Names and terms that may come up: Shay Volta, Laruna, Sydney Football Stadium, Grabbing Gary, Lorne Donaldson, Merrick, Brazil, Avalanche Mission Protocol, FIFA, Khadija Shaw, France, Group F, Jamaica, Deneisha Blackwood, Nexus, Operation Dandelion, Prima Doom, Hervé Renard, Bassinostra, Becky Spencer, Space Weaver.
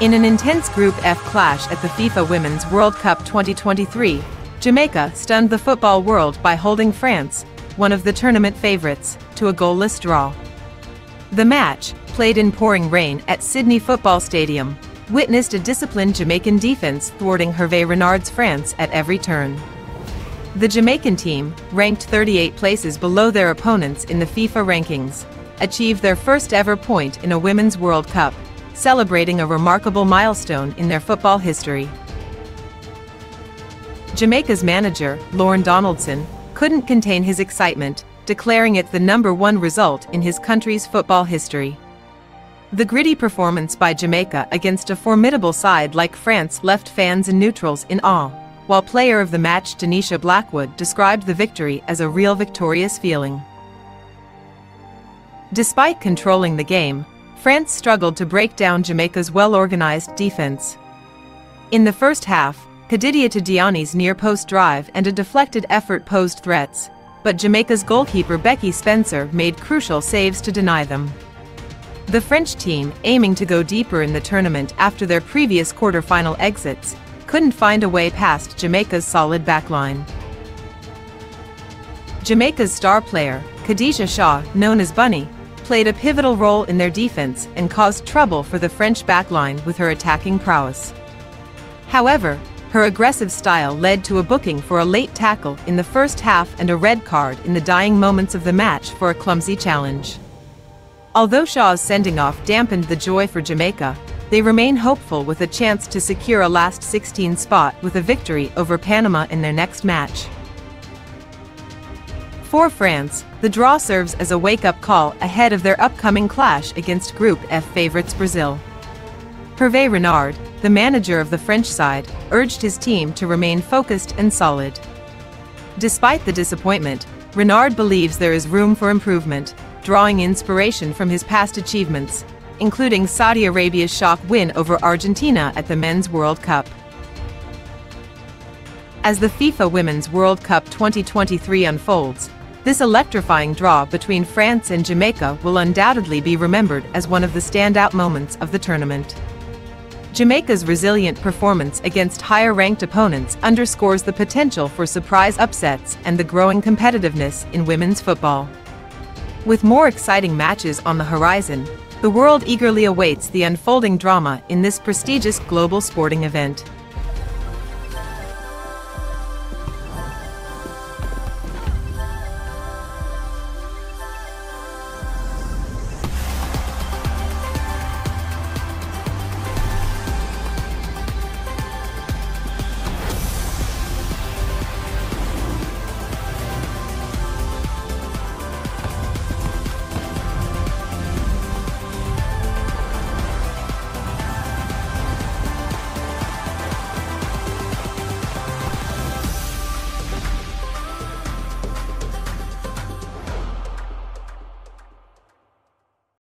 In an intense Group F clash at the FIFA Women's World Cup 2023, Jamaica stunned the football world by holding France, one of the tournament favorites, to a goalless draw. The match, played in pouring rain at Sydney Football Stadium, witnessed a disciplined Jamaican defense thwarting Hervé Renard's France at every turn. The Jamaican team, ranked 38 places below their opponents in the FIFA rankings, achieved their first ever point in a Women's World Cup, celebrating a remarkable milestone in their football history. Jamaica's manager, Lorne Donaldson, couldn't contain his excitement, declaring it the #1 result in his country's football history. The gritty performance by Jamaica against a formidable side like France left fans and neutrals in awe, while player of the match Deneisha Blackwood described the victory as a real victorious feeling. Despite controlling the game, France struggled to break down Jamaica's well-organized defense. In the first half, Khadija Shaw's near-post drive and a deflected effort posed threats, but Jamaica's goalkeeper Becky Spencer made crucial saves to deny them. The French team, aiming to go deeper in the tournament after their previous quarter-final exits, couldn't find a way past Jamaica's solid backline. Jamaica's star player, Khadija Shaw, known as Bunny, played a pivotal role in their defense and caused trouble for the French backline with her attacking prowess. However, her aggressive style led to a booking for a late tackle in the first half and a red card in the dying moments of the match for a clumsy challenge. Although Shaw's sending off dampened the joy for Jamaica, they remain hopeful with a chance to secure a last 16 spot with a victory over Panama in their next match. For France, the draw serves as a wake-up call ahead of their upcoming clash against Group F favorites Brazil. Hervé Renard, the manager of the French side, urged his team to remain focused and solid. Despite the disappointment, Renard believes there is room for improvement, drawing inspiration from his past achievements, including Saudi Arabia's shock win over Argentina at the Men's World Cup. As the FIFA Women's World Cup 2023 unfolds, this electrifying draw between France and Jamaica will undoubtedly be remembered as one of the standout moments of the tournament. Jamaica's resilient performance against higher-ranked opponents underscores the potential for surprise upsets and the growing competitiveness in women's football. With more exciting matches on the horizon, the world eagerly awaits the unfolding drama in this prestigious global sporting event.